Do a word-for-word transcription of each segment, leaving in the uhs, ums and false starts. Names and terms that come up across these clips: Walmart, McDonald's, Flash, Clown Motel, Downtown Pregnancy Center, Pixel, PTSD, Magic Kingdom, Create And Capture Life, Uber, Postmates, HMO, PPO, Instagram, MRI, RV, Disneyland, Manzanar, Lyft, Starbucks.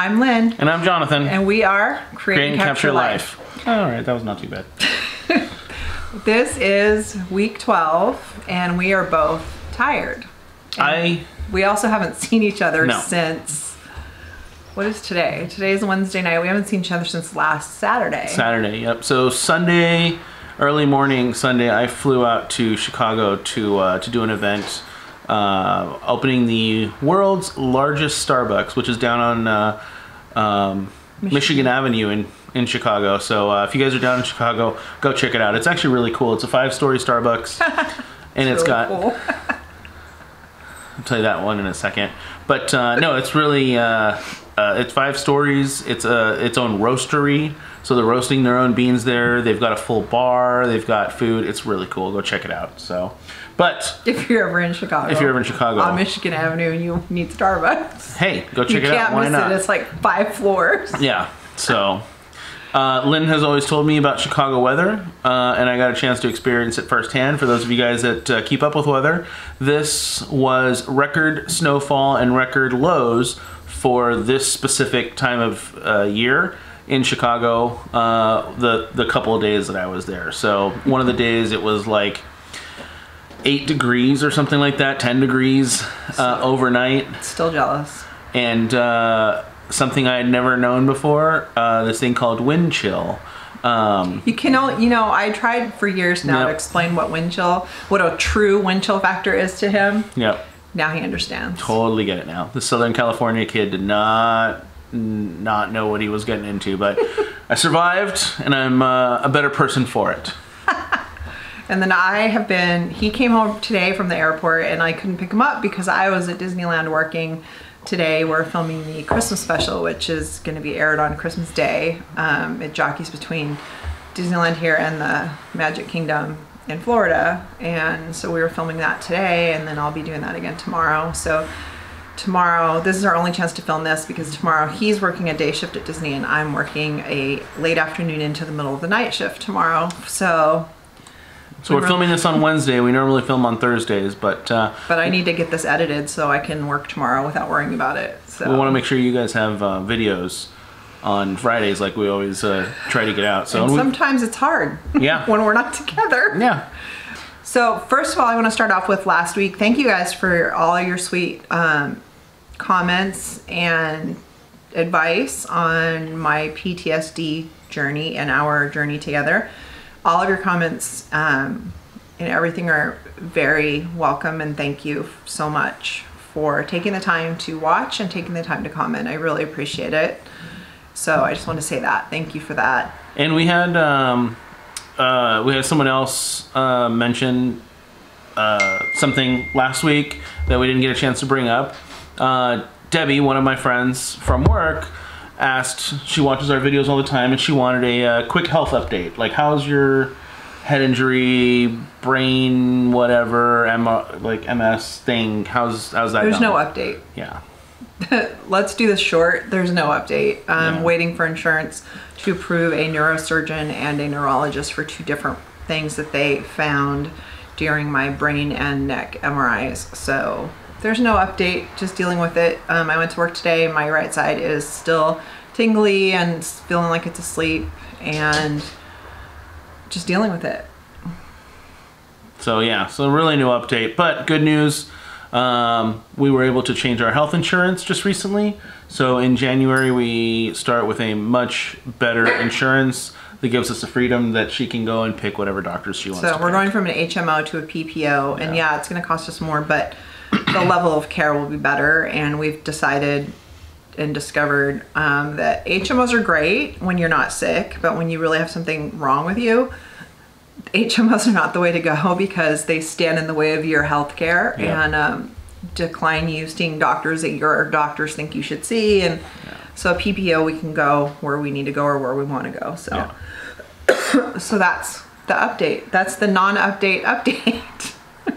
I'm Lynn. And I'm Jonathan. And we are Creating, Creating Capture, Capture Life. Life. All right, that was not too bad. This is week twelve, and we are both tired. And I. We also haven't seen each other no. since, what is today? Today's Wednesday night. We haven't seen each other since last Saturday. Saturday, yep. So Sunday, early morning Sunday, I flew out to Chicago to uh, to do an event. Uh, opening the world's largest Starbucks, which is down on uh, um, Michigan. Michigan Avenue in, in Chicago. So uh, if you guys are down in Chicago, go check it out. It's actually really cool. It's a five-story Starbucks. And it's, it's really got... Cool. I'll tell you that one in a second. But uh, no, it's really... Uh, uh, it's five stories. It's a, its own roastery. So they're roasting their own beans there. They've got a full bar. They've got food. It's really cool. Go check it out. So... But if you're ever in Chicago, if you're ever in Chicago on Michigan Avenue and you need Starbucks, hey, go check it out. You can't miss not? it. It's like five floors. Yeah. So, uh, Lynn has always told me about Chicago weather, uh, and I got a chance to experience it firsthand. For those of you guys that uh, keep up with weather, this was record snowfall and record lows for this specific time of uh, year in Chicago. Uh, the the couple of days that I was there. So one of the days it was like eight degrees or something like that, ten degrees uh, overnight. Still jealous. And uh, something I had never known before, uh, this thing called wind chill. Um, you can all, you know, I tried for years now yep. to explain what wind chill, what a true wind chill factor is to him. Yep. Now he understands. Totally get it now. The Southern California kid did not, not know what he was getting into, but I survived and I'm uh, a better person for it. And then I have been, he came home today from the airport and I couldn't pick him up because I was at Disneyland working today. We're filming the Christmas special, which is going to be aired on Christmas Day. Um, it jockeys between Disneyland here and the Magic Kingdom in Florida. And so we were filming that today and then I'll be doing that again tomorrow. So tomorrow, this is our only chance to film this because tomorrow he's working a day shift at Disney and I'm working a late afternoon into the middle of the night shift tomorrow. So... So we're filming this on Wednesday. We normally film on Thursdays, but... Uh, but I need to get this edited so I can work tomorrow without worrying about it. So. We want to make sure you guys have uh, videos on Fridays like we always uh, try to get out. So and sometimes we... it's hard yeah. when we're not together. Yeah. So first of all, I want to start off with last week. Thank you guys for all your sweet um, comments and advice on my P T S D journey and our journey together. All of your comments um, and everything are very welcome, and thank you so much for taking the time to watch and taking the time to comment. I really appreciate it. So I just want to say that. Thank you for that. And we had um, uh, we had someone else uh, mention uh, something last week that we didn't get a chance to bring up. Uh, Debbie, one of my friends from work, asked, she watches our videos all the time, and she wanted a uh, quick health update. Like, how's your head injury, brain, whatever, M like M S thing? How's how's that? There's done? no update. Yeah. Let's do this short. There's no update. I'm yeah. waiting for insurance to approve a neurosurgeon and a neurologist for two different things that they found during my brain and neck M R Is. So. There's no update, just dealing with it. Um, I went to work today, and my right side is still tingly and feeling like it's asleep, and just dealing with it. So yeah, so really no update, but good news. Um, we were able to change our health insurance just recently. So in January, we start with a much better insurance that gives us the freedom that she can go and pick whatever doctors she wants to. So we're going from an H M O to a P P O, and yeah, it's gonna cost us more, but the level of care will be better, and we've decided and discovered um, that H M Os are great when you're not sick, but when you really have something wrong with you, H M Os are not the way to go because they stand in the way of your health care yeah. and um, decline you seeing doctors that your doctors think you should see. And yeah. so a P P O, we can go where we need to go or where we want to go. So, yeah. so that's the update. That's the non-update update.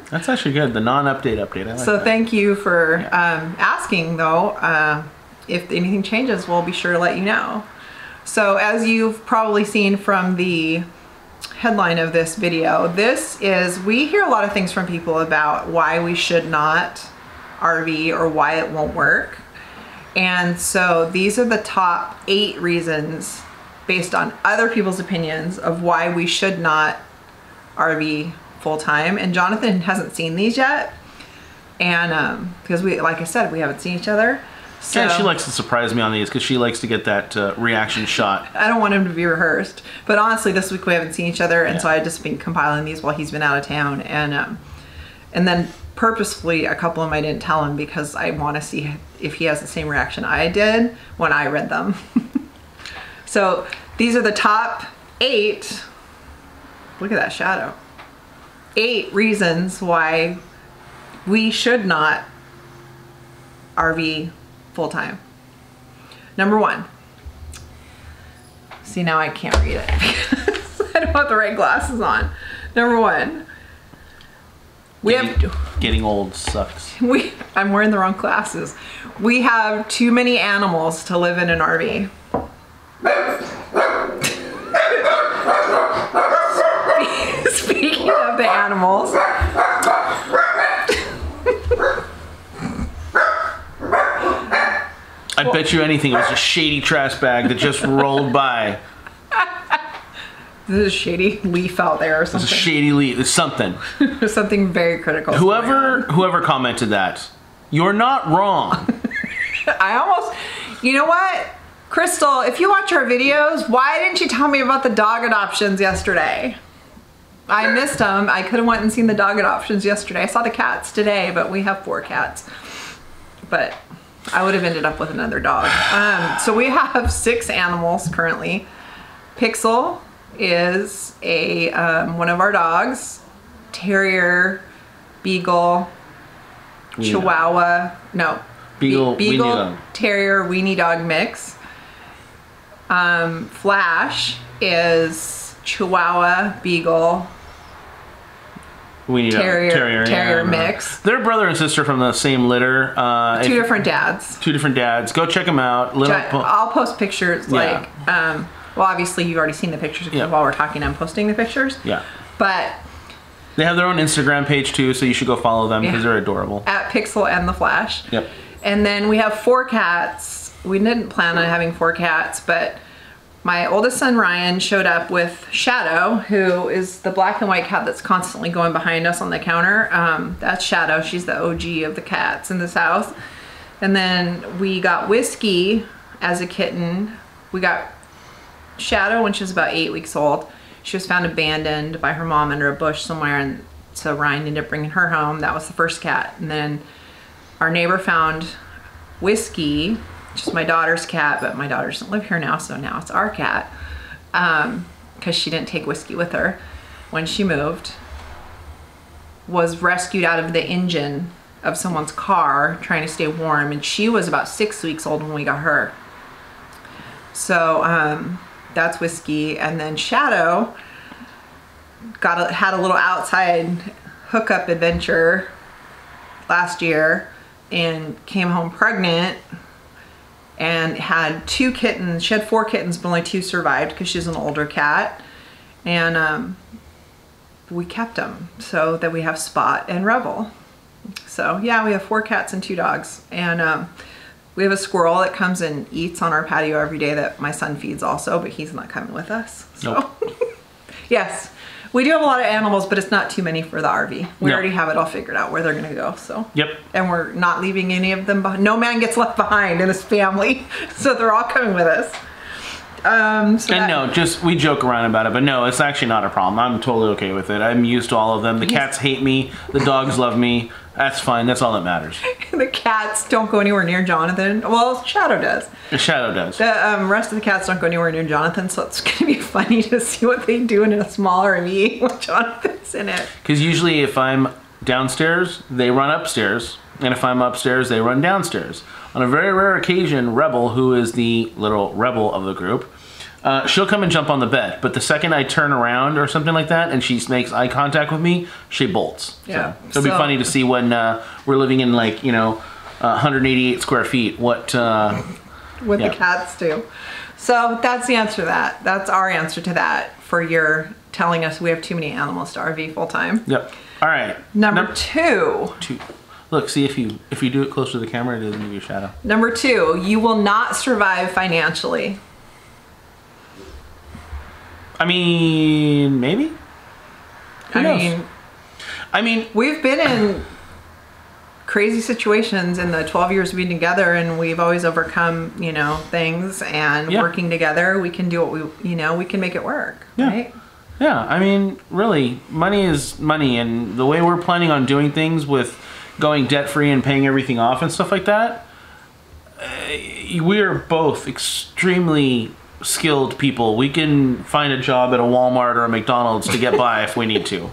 That's actually good. The non-update update. I like so that. Thank you for yeah. um, asking, though. Uh, if anything changes, we'll be sure to let you know. So as you've probably seen from the headline of this video, this is, we hear a lot of things from people about why we should not R V or why it won't work. And so these are the top eight reasons based on other people's opinions of why we should not R V full time. And Jonathan hasn't seen these yet. And um, because we, like I said, we haven't seen each other. So. Yeah, she likes to surprise me on these because she likes to get that uh, reaction shot. I don't want him to be rehearsed. But honestly, this week we haven't seen each other. And yeah. so I've just been compiling these while he's been out of town. And, um, and then purposefully, a couple of them I didn't tell him because I want to see if he has the same reaction I did when I read them. So these are the top eight. Look at that shadow. Eight reasons why we should not R V full-time. Number one. See, now I can't read it because I don't have the right glasses on. Number one. We getting, have getting old sucks. We I'm wearing the wrong glasses. We have too many animals to live in an R V. Speaking of the animals. I well, bet you anything it was a shady trash bag that just rolled by. There's a shady leaf out there or something. There's a shady leaf. There's something. There's something very critical. Whoever whoever commented that, you're not wrong. I almost... You know what? Crystal, if you watch our videos, why didn't you tell me about the dog adoptions yesterday? I missed them. I could have went and seen the dog adoptions yesterday. I saw the cats today, but we have four cats. But... I would have ended up with another dog. Um, so we have six animals currently. Pixel is a um, one of our dogs. Terrier, Beagle, we Chihuahua. No, Beagle, Be Beagle, weenie Terrier, Weenie Dog mix. Um, Flash is Chihuahua, Beagle, We need terrier, a terrier, terrier yeah, mix. They're brother and sister from the same litter. Uh, two if, different dads. Two different dads. Go check them out. Little I, po I'll post pictures. Yeah. Like, um, well, obviously you've already seen the pictures because yeah. while we're talking, I'm posting the pictures. Yeah. But they have their own Instagram page too, so you should go follow them because yeah. they're adorable. At Pixel and the Flash. Yep. And then we have four cats. We didn't plan on having four cats, but. My oldest son, Ryan, showed up with Shadow, who is the black and white cat that's constantly going behind us on the counter. Um, that's Shadow. She's the O G of the cats in this house. And then we got Whiskey as a kitten. We got Shadow when she was about eight weeks old. She was found abandoned by her mom under a bush somewhere, and so Ryan ended up bringing her home. That was the first cat. And then our neighbor found Whiskey, which is my daughter's cat, but my daughter doesn't live here now, so now it's our cat. Um, because she didn't take Whiskey with her when she moved. Was rescued out of the engine of someone's car trying to stay warm, and she was about six weeks old when we got her. So um, that's Whiskey. And then Shadow got a, had a little outside hookup adventure last year and came home pregnant. And had two kittens. She had four kittens, but only two survived because she's an older cat. And um, we kept them so that we have Spot and Rebel. So yeah, we have four cats and two dogs. And um, we have a squirrel that comes and eats on our patio every day that my son feeds also, but he's not coming with us. So nope. Yes, we do have a lot of animals, but it's not too many for the R V. We nope. already have it all figured out where they're going to go. So yep. And we're not leaving any of them behind. No man gets left behind in his family. So they're all coming with us. Um, so and that, no, just we joke around about it, but no, it's actually not a problem. I'm totally okay with it. I'm used to all of them. The cats hate me. The dogs love me. That's fine. That's all that matters. The cats don't go anywhere near Jonathan. Well, Shadow does. The Shadow does. The um, rest of the cats don't go anywhere near Jonathan, so it's going to be funny to see what they do in a smaller R V when Jonathan's in it. Because usually if I'm downstairs, they run upstairs. And if I'm upstairs, they run downstairs. On a very rare occasion, Rebel, who is the little rebel of the group, Uh, she'll come and jump on the bed, but the second I turn around or something like that and she makes eye contact with me, she bolts. Yeah. So, so it'll be funny to see when uh, we're living in, like, you know, uh, one hundred eighty-eight square feet, what... Uh, what yeah. the cats do. So that's the answer to that. That's our answer to that for your telling us we have too many animals to R V full-time. Yep. All right. Number Num two. Two. Look, see if you if you do it close to the camera, it doesn't give you a shadow. Number two, you will not survive financially. I mean, maybe. Who I knows? mean, I mean, we've been in crazy situations in the twelve years we've been together, and we've always overcome, you know, things. And yeah. working together, we can do what we, you know, we can make it work. Yeah. Right? Yeah. I mean, really, money is money, and the way we're planning on doing things with going debt-free and paying everything off and stuff like that, uh, we are both extremely skilled people. We can find a job at a Walmart or a McDonald's to get by if we need to.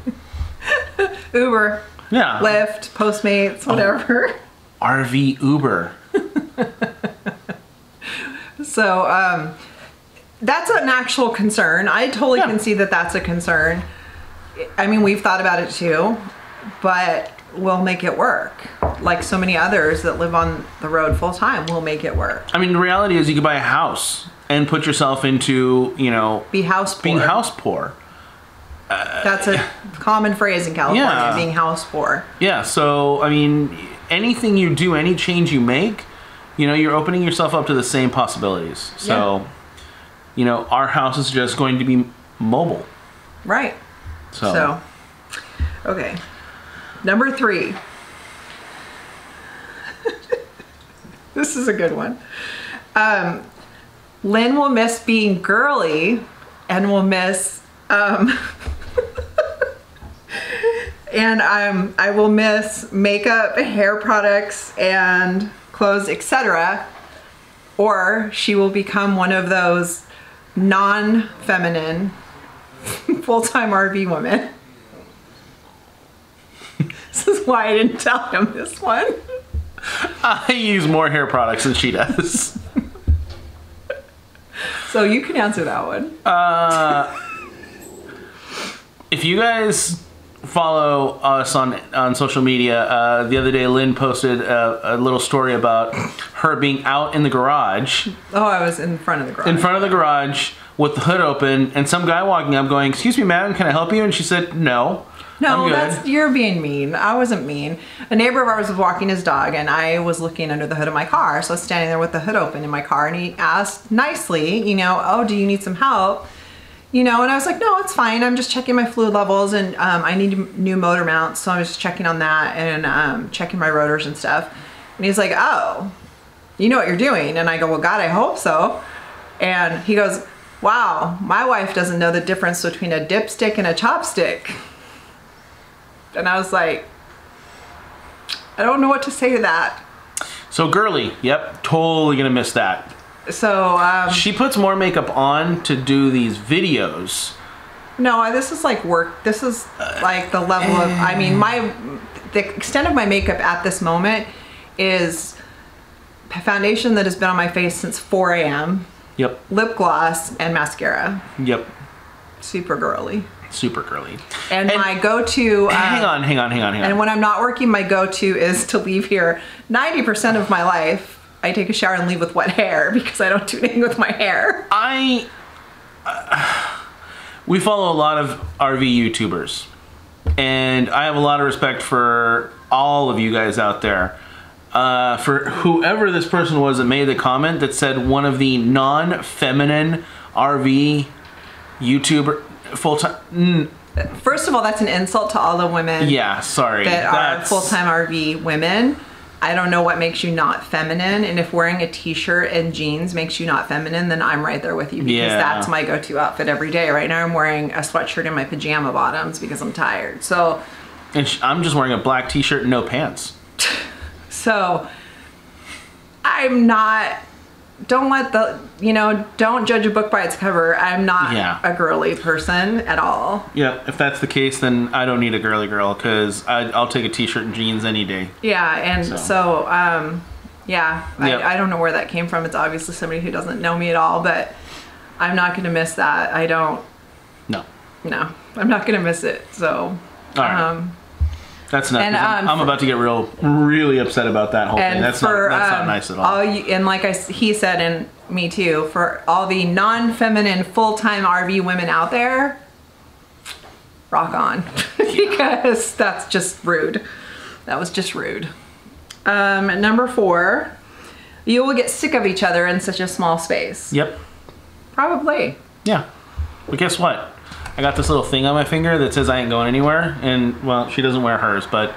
Uber. Yeah. Lyft, Postmates, whatever. Oh, R V Uber. So, um, that's an actual concern. I totally yeah. can see that that's a concern. I mean, we've thought about it too, but we'll make it work. Like so many others that live on the road full time, we'll make it work. I mean, the reality is you could buy a house and put yourself into, you know, be house poor. being house poor. Uh, That's a common phrase in California, yeah. being house poor. Yeah, so, I mean, anything you do, any change you make, you know, you're opening yourself up to the same possibilities. So, yeah. you know, our house is just going to be mobile. Right. So, so okay. Number three. This is a good one. Um, Lynn will miss being girly and will miss... Um, and um, I will miss makeup, hair products, and clothes, et cetera. Or she will become one of those non-feminine full-time R V women. This is why I didn't tell him this one. I use more hair products than she does. So you can answer that one. Uh, if you guys follow us on on social media, uh, the other day Lynn posted a, a little story about her being out in the garage. Oh, I was in front of the garage. In front of the garage with the hood open, and some guy walking up going, "Excuse me, madam, can I help you?" And she said, "No. No, that's, you're being mean." I wasn't mean. A neighbor of ours was walking his dog, and I was looking under the hood of my car. So I was standing there with the hood open in my car, and he asked nicely, you know, "Oh, do you need some help?" You know, and I was like, "No, it's fine. I'm just checking my fluid levels, and um, I need new motor mounts. So I'm just checking on that and um, checking my rotors and stuff." And he's like, "Oh, you know what you're doing." And I go, "Well, God, I hope so." And he goes, "Wow, my wife doesn't know the difference between a dipstick and a chopstick." And I was like, I don't know what to say to that. So girly, yep, totally gonna miss that. So um, she puts more makeup on to do these videos. No, I, this is like work. This is like the level of. I mean, my the extent of my makeup at this moment is foundation that has been on my face since four A M Yep. Lip gloss and mascara. Yep. Super girly. Super girly. And, and my go-to... Um, hang on, hang on, hang on, hang on. And when I'm not working, my go-to is to leave here. ninety percent of my life, I take a shower and leave with wet hair because I don't do anything with my hair. I... Uh, we follow a lot of R V YouTubers. And I have a lot of respect for all of you guys out there. Uh, for whoever this person was that made the comment that said one of the non-feminine R V YouTuber... full-time. Mm. First of all, that's an insult to all the women. Yeah, sorry. That that's... are full-time R V women. I don't know what makes you not feminine. And if wearing a t-shirt and jeans makes you not feminine, then I'm right there with you because yeah. that's my go-to outfit every day. Right now I'm wearing a sweatshirt and my pajama bottoms because I'm tired. So, and sh I'm just wearing a black t-shirt and no pants. So I'm not... Don't let the, you know, don't judge a book by its cover. I'm not yeah. a girly person at all. Yeah, if that's the case, then I don't need a girly girl because I'll take a t-shirt and jeans any day. Yeah, and so, so um, yeah, yep. I, I don't know where that came from. It's obviously somebody who doesn't know me at all, but I'm not going to miss that. I don't. No. No, I'm not going to miss it. So, all right. um That's not. And, um, I'm, I'm about to get real, really upset about that whole thing. That's for, not. That's um, not nice at all. all you, and like I, he said, and me too. For all the non-feminine full-time R V women out there, rock on, because that's just rude. That was just rude. Um, number four, you will get sick of each other in such a small space. Yep. Probably. Yeah. But guess what? I got this little thing on my finger that says I ain't going anywhere. And, well, she doesn't wear hers, but...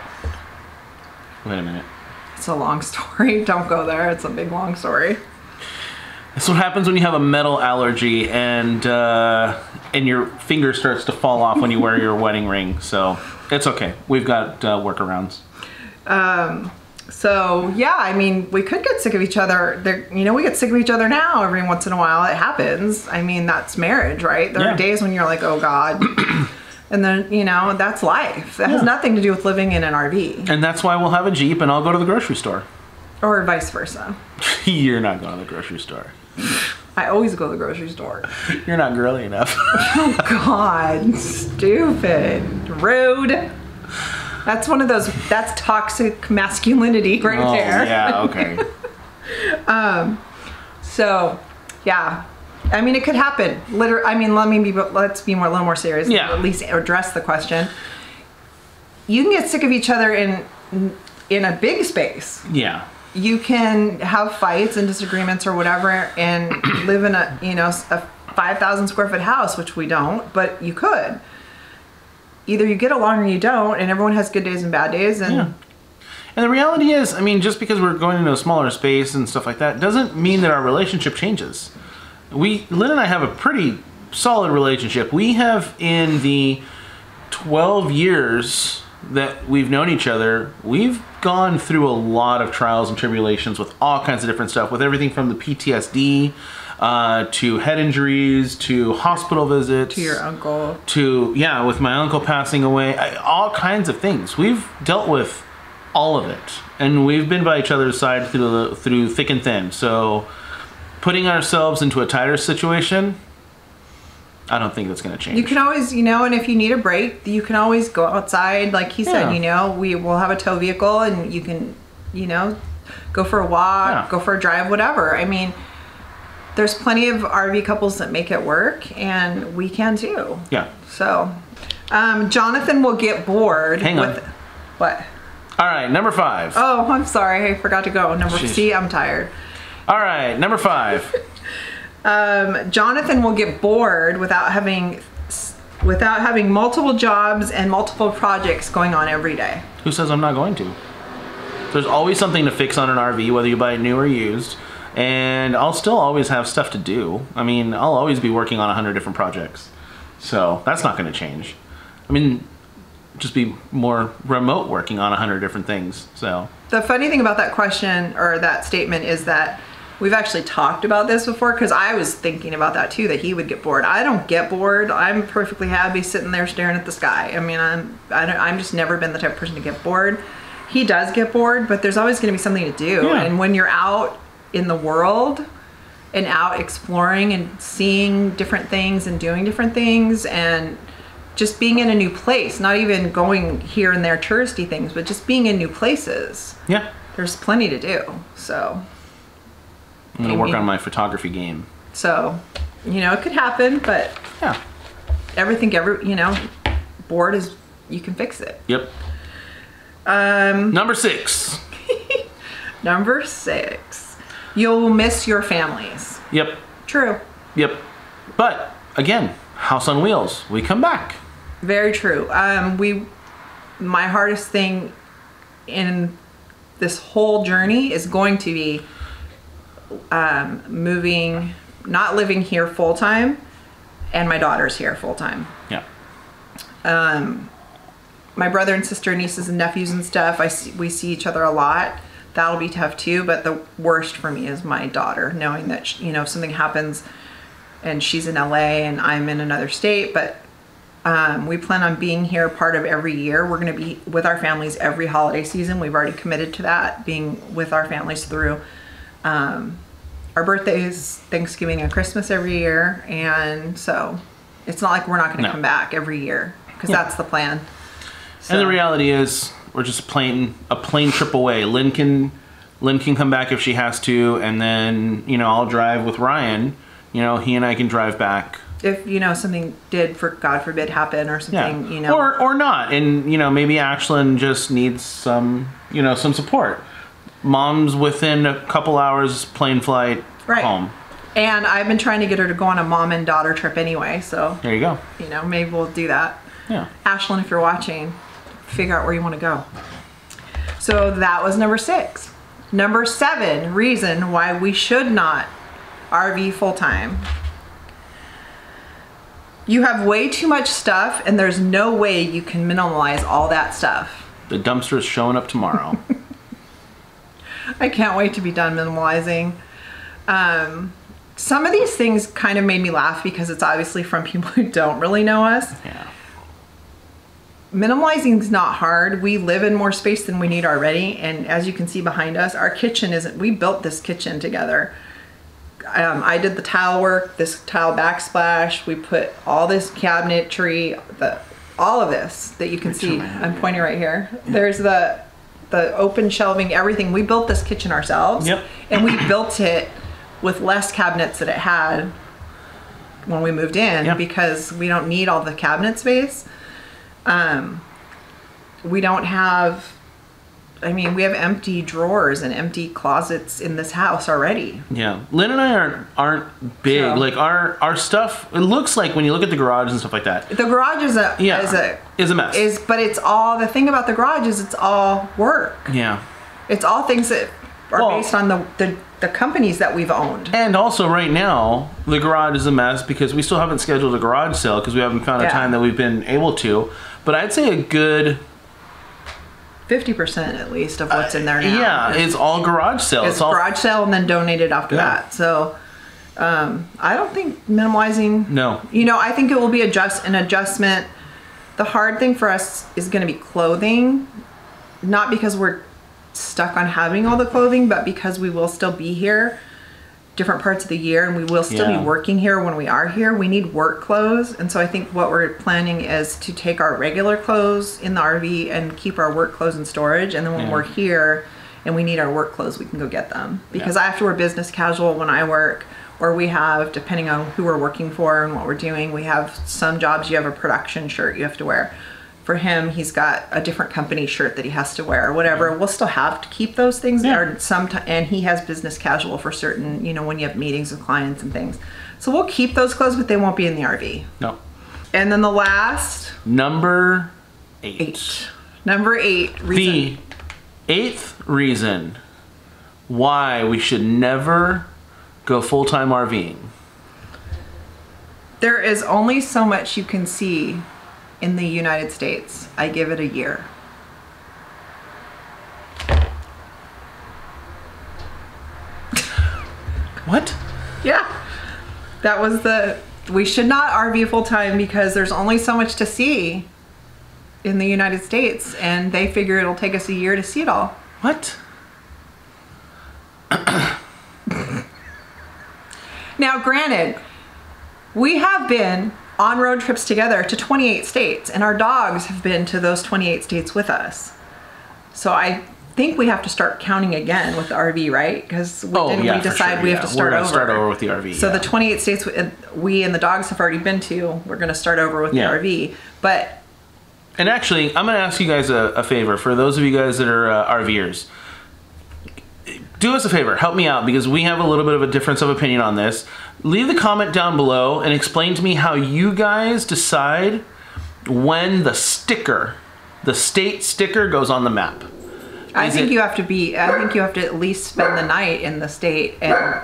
Wait a minute. It's a long story. Don't go there. It's a big, long story. That's what happens when you have a metal allergy and uh, and your finger starts to fall off when you wear your wedding ring. So it's okay. We've got uh, workarounds. Um, so, yeah, I mean, we could get sick of each other. They're, you know, we get sick of each other now every once in a while. It happens. I mean, that's marriage, right? There yeah. are days when you're like, oh, God. And then, you know, that's life. That yeah. has nothing to do with living in an R V. And that's why we'll have a Jeep and I'll go to the grocery store. Or vice versa. You're not going to the grocery store. I always go to the grocery store. You're not girly enough. Oh God, stupid, rude. That's one of those, that's toxic masculinity right oh, there. Yeah, okay. um, so, yeah. I mean, it could happen. Literally, I mean, let me be, let's be more, a little more serious. Yeah. At least address the question. You can get sick of each other in in a big space. Yeah. You can have fights and disagreements or whatever and live in a, you know, a five thousand square foot house, which we don't, but you could. Either you get along or you don't, and everyone has good days and bad days. And, yeah. and the reality is, I mean, just because we're going into a smaller space and stuff like that doesn't mean that our relationship changes. We, Lynn and I have a pretty solid relationship. We have, in the twelve years that we've known each other, we've gone through a lot of trials and tribulations with all kinds of different stuff, with everything from the P T S D uh, to head injuries, to hospital visits. To your uncle. To, yeah, with my uncle passing away, I, all kinds of things. We've dealt with all of it. And we've been by each other's side through, the, through thick and thin. So putting ourselves into a tighter situation, I don't think that's going to change. You can always, you know, and if you need a break, you can always go outside. Like he said, yeah. you know, we will have a tow vehicle and you can, you know, go for a walk, yeah. go for a drive, whatever. I mean, there's plenty of R V couples that make it work and we can too. Yeah. So, um, Jonathan will get bored. Hang on. With, what? All right. Number five. Oh, I'm sorry. I forgot to go. Number Jeez. See, I'm tired. All right. Number five. Um, Jonathan will get bored without having without having multiple jobs and multiple projects going on every day. Who says I'm not going to? There's always something to fix on an R V, whether you buy it new or used, and I'll still always have stuff to do. I mean, I'll always be working on a hundred different projects, so that's not going to change. I mean, just be more remote working on a hundred different things. So the funny thing about that question or that statement is that we've actually talked about this before because I was thinking about that too, that he would get bored. I don't get bored. I'm perfectly happy sitting there staring at the sky. I mean, I'm, I don't, I'm just never been the type of person to get bored. He does get bored, but there's always going to be something to do. Yeah. And when you're out in the world and out exploring and seeing different things and doing different things and just being in a new place, not even going here and there touristy things, but just being in new places. Yeah. There's plenty to do. So I'm gonna work on my photography game. So, you know, it could happen, but yeah, everything, every you know, bored is, you can fix it. Yep. Um, number six. Number six. You'll miss your families. Yep. True. Yep. But again, house on wheels. We come back. Very true. Um, we, my hardest thing in this whole journey is going to be Um, moving, not living here full time, and my daughter's here full time. Yeah. Um, my brother and sister, nieces and nephews and stuff. I see, we see each other a lot. That'll be tough too. But the worst for me is my daughter, knowing that she, you know, if something happens, and she's in L A and I'm in another state. But um, we plan on being here part of every year. We're going to be with our families every holiday season. We've already committed to that, being with our families through Um, our birthdays, Thanksgiving, and Christmas every year, and so it's not like we're not going to no. come back every year because yeah. that's the plan. So. And the reality is, we're just playing a plane trip away. Lynn can, Lynn can come back if she has to, and then you know I'll drive with Ryan. You know he and I can drive back. if, you know, something did, for God forbid, happen or something, yeah. you know. Or, or not. And, you know, maybe Ashlyn just needs some, you know, some support. Mom's within a couple hours plane flight right. home. And I've been trying to get her to go on a mom and daughter trip anyway, so. There you go. You know, maybe we'll do that. Yeah. Ashlyn, if you're watching, figure out where you want to go. So that was number six. Number seven, reason why we should not R V full-time. You have way too much stuff and there's no way you can minimize all that stuff. The dumpster's showing up tomorrow. I can't wait to be done minimalizing. Um, some of these things kind of made me laugh because it's obviously from people who don't really know us. Yeah. Minimalizing is not hard. We live in more space than we need already. And as you can see behind us, our kitchen isn't, we built this kitchen together. Um, I did the tile work, this tile backsplash. We put all this cabinetry, the, all of this that you can Which see. I'm pointing right here. There's the, the open shelving, everything. We built this kitchen ourselves. Yep. And we built it with less cabinets that it had when we moved in yep. because we don't need all the cabinet space. Um, we don't have, I mean, we have empty drawers and empty closets in this house already. Yeah. Lynn and I aren't, aren't big. So, like our, our stuff, it looks like when you look at the garage and stuff like that. The garage is a, yeah, is a, is a mess. Is, but it's all, the thing about the garage is it's all work. Yeah. It's all things that are well, based on the, the, the companies that we've owned. And also right now, the garage is a mess because we still haven't scheduled a garage sale because we haven't found yeah. a time that we've been able to. But I'd say a good fifty percent at least of what's in there now. Uh, yeah, it's all garage sale. It's, it's all garage sale and then donated after yeah. that. So um, I don't think minimalizing. No. You know, I think it will be adjust an adjustment. The hard thing for us is going to be clothing, not because we're stuck on having all the clothing, but because we will still be here different parts of the year and we will still yeah. be working here when we are here. We need work clothes. And so I think what we're planning is to take our regular clothes in the R V and keep our work clothes in storage. And then when yeah. we're here and we need our work clothes, we can go get them because yeah. I have to wear business casual when I work, or we have, depending on who we're working for and what we're doing, we have some jobs you have a production shirt you have to wear. For him, he's got a different company shirt that he has to wear or whatever. Yeah. We'll still have to keep those things yeah. there sometime, and he has business casual for certain, you know, when you have meetings with clients and things. So we'll keep those clothes, but they won't be in the R V. No. And then the last. Number eight. eight. Number eight reason. The eighth reason why we should never go full-time RVing. There is only so much you can see in the United States. I give it a year. What? Yeah. That was the, we should not R V full time because there's only so much to see in the United States and they figure it'll take us a year to see it all. What? Now, granted, we have been on road trips together to twenty-eight states and our dogs have been to those twenty-eight states with us. So I think we have to start counting again with the R V, right? Because we, oh, didn't yeah, we decide sure. we yeah. have to start We're over. start over with the R V. So yeah. the twenty-eight states we and the dogs have already been to, we're going to start over with yeah. the R V. But and actually, I'm going to ask you guys a, a favor. For those of you guys that are uh, RVers, do us a favor, help me out, because we have a little bit of a difference of opinion on this. Leave the comment down below and explain to me how you guys decide when the sticker, the state sticker, goes on the map. Is I think it, you have to be, I think you have to at least spend the night in the state, and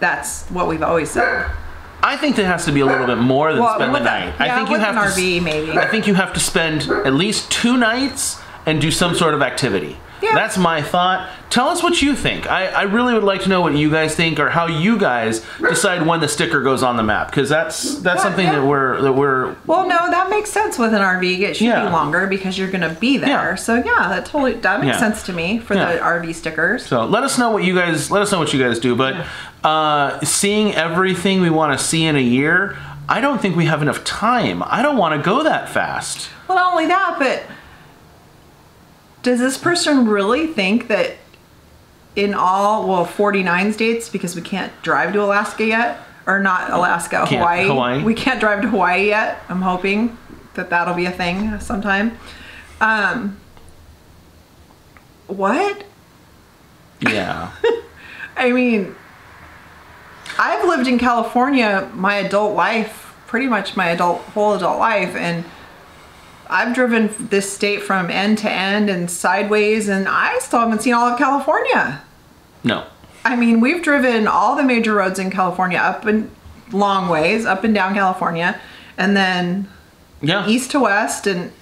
that's what we've always said. I think there has to be a little bit more than well, spend the night. A, yeah, I think with you have an to, R V maybe. I think you have to spend at least two nights and do some sort of activity. Yeah. That's my thought. Tell us what you think. I, I really would like to know what you guys think, or how you guys decide when the sticker goes on the map, because that's that's yeah, something yeah. that we're that we're. Well, no, that makes sense with an R V. It should yeah. be longer because you're going to be there. Yeah. So yeah, that totally that makes yeah. sense to me for yeah. the R V stickers. So let us know what you guys let us know what you guys do. But yeah. uh, seeing everything we want to see in a year, I don't think we have enough time. I don't want to go that fast. Well, not only that, but does this person really think that in all, well, forty-nine states, because we can't drive to Alaska yet, or not Alaska, can't, Hawaii. Hawaii. We can't drive to Hawaii yet. I'm hoping that that'll be a thing sometime. Um, what? Yeah. I mean, I've lived in California my adult life, pretty much my adult, whole adult life, and I've driven this state from end to end and sideways, and I still haven't seen all of California. No. I mean, we've driven all the major roads in California, up and long ways, up and down California, and then yeah. east to west, and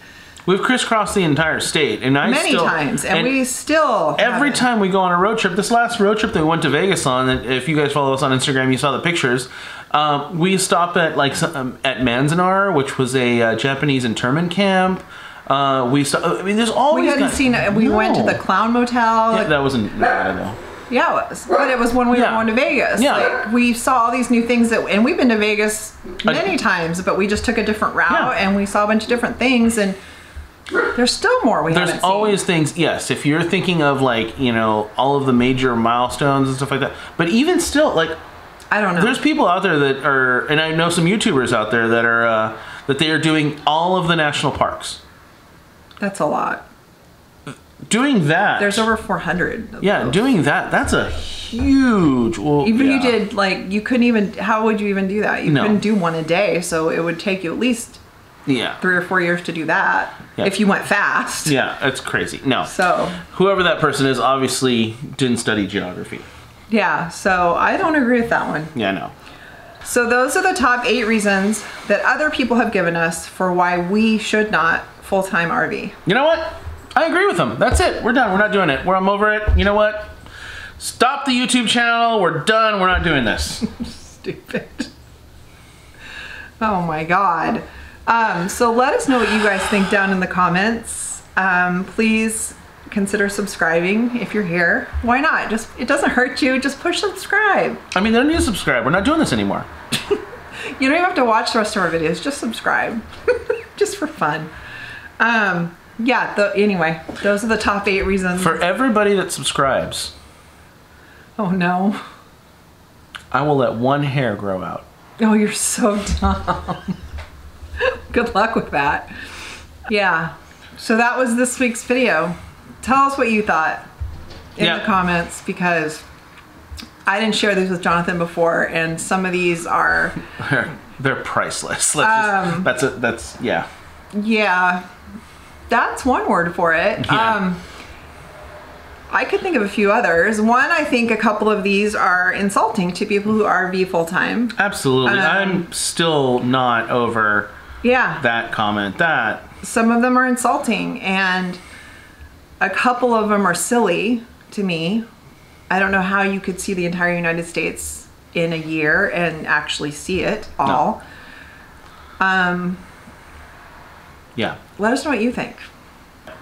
we've crisscrossed the entire state, and I many still, times, and, and we still every haven't. time we go on a road trip. This last road trip that we went to Vegas on, and if you guys follow us on Instagram, you saw the pictures. Um, we stopped at like um, at Manzanar, which was a uh, Japanese internment camp. Uh, we stopped, I mean, there's always we hadn't got, seen. it. We no. went to the Clown Motel. Yeah, that wasn't. No, I don't know. Yeah, it was. But it was when we yeah. were going to Vegas. Yeah. Like, we saw all these new things that, and we've been to Vegas many I, times, but we just took a different route yeah. and we saw a bunch of different things, and there's still more we There's haven't always seen. things, yes. If you're thinking of, like, you know, all of the major milestones and stuff like that, but even still, like, I don't know. There's people out there that are, and I know some YouTubers out there that are, uh, that they are doing all of the national parks. That's a lot. Doing that, there's over four hundred. Yeah, those. doing that, that's a huge. Well, even yeah. you did like you couldn't even. How would you even do that? You no. couldn't do one a day, so it would take you at least yeah three or four years to do that yeah. if you went fast. Yeah, that's crazy. No, so whoever that person is obviously didn't study geography. Yeah, so I don't agree with that one. Yeah, no. So those are the top eight reasons that other people have given us for why we should not full-time R V. You know what? I agree with them. That's it. We're done. We're not doing it. We're, I'm over it. You know what? Stop the YouTube channel. We're done. We're not doing this. Stupid. Oh my God. Um, so let us know what you guys think down in the comments. Um, please consider subscribing if you're here. Why not? Just, it doesn't hurt you. Just push subscribe. I mean, they don't need to subscribe. We're not doing this anymore. You don't even have to watch the rest of our videos. Just subscribe. Just for fun. Um... Yeah, the, anyway, those are the top eight reasons. For everybody that subscribes. Oh, no. I will let one hair grow out. Oh, you're so dumb. Good luck with that. Yeah. So that was this week's video. Tell us what you thought in yeah. the comments, because I didn't share these with Jonathan before, and some of these are... They're priceless. Let's um, just, that's, a, that's, yeah. Yeah. That's one word for it. Yeah. Um, I could think of a few others. One, I think a couple of these are insulting to people who R V full-time. Absolutely. Um, I'm still not over yeah. that comment. That some of them are insulting, and a couple of them are silly to me. I don't know how you could see the entire United States in a year and actually see it all. No. Um, yeah. Let us know what you think.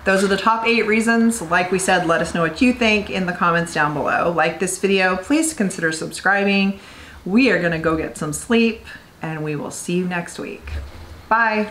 Those are the top eight reasons. Like we said, let us know what you think in the comments down below. Like this video, please consider subscribing. We are gonna go get some sleep, and we will see you next week. Bye.